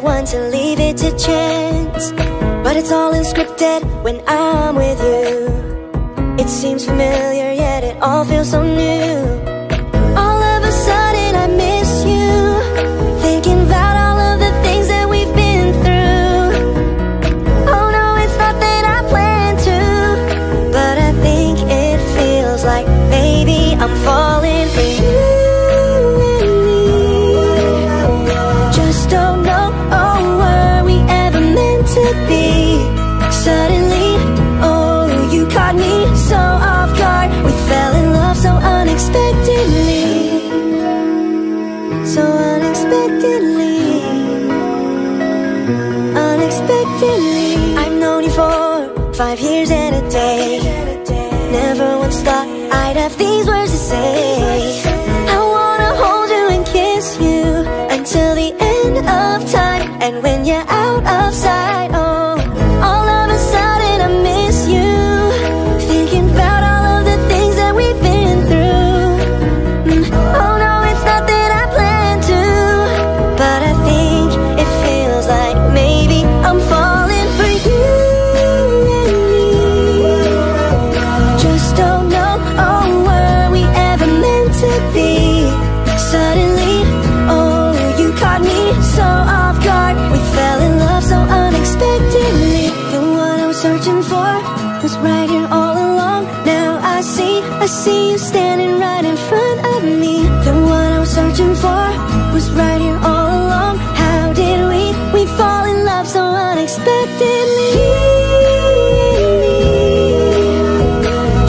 for one to leave it to chance, but it's all unscripted when I'm with you. It seems familiar, yet it all feels so new. All of a sudden I miss you, thinking about all of the things that we've been through. Oh no, it's not that I planned to, but I think it feels like maybe I'm falling for you. Suddenly, oh, you caught me so off guard. We fell in love so unexpectedly, so unexpectedly, unexpectedly. I've known you for 5 years and a day. Never once thought I'd have these words to say. I wanna hold you and kiss you until the end of time. And when you're out of sight, oh, all of a sudden I miss you, thinking about all of the things that we've been through. Oh no, it's not that I planned to, but I think it feels like maybe I'm falling for you and me. Just don't know, oh, were we ever meant to be? Suddenly, oh, you caught me so off guard. We fell in love so unexpectedly. Searching for was right here all along. Now I see you standing right in front of me. The one I was searching for was right here all along. How did we fall in love so unexpectedly?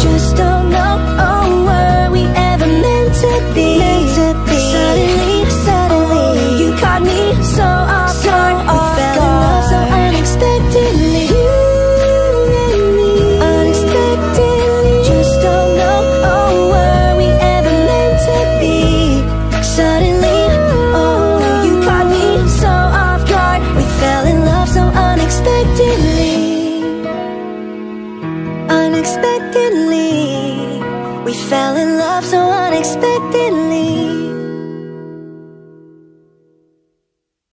Just don't know, oh, were we ever meant to be? Meant to be. Suddenly, oh, you caught me so off guard. We fell in love so unexpectedly. Unexpectedly, we fell in love so unexpectedly.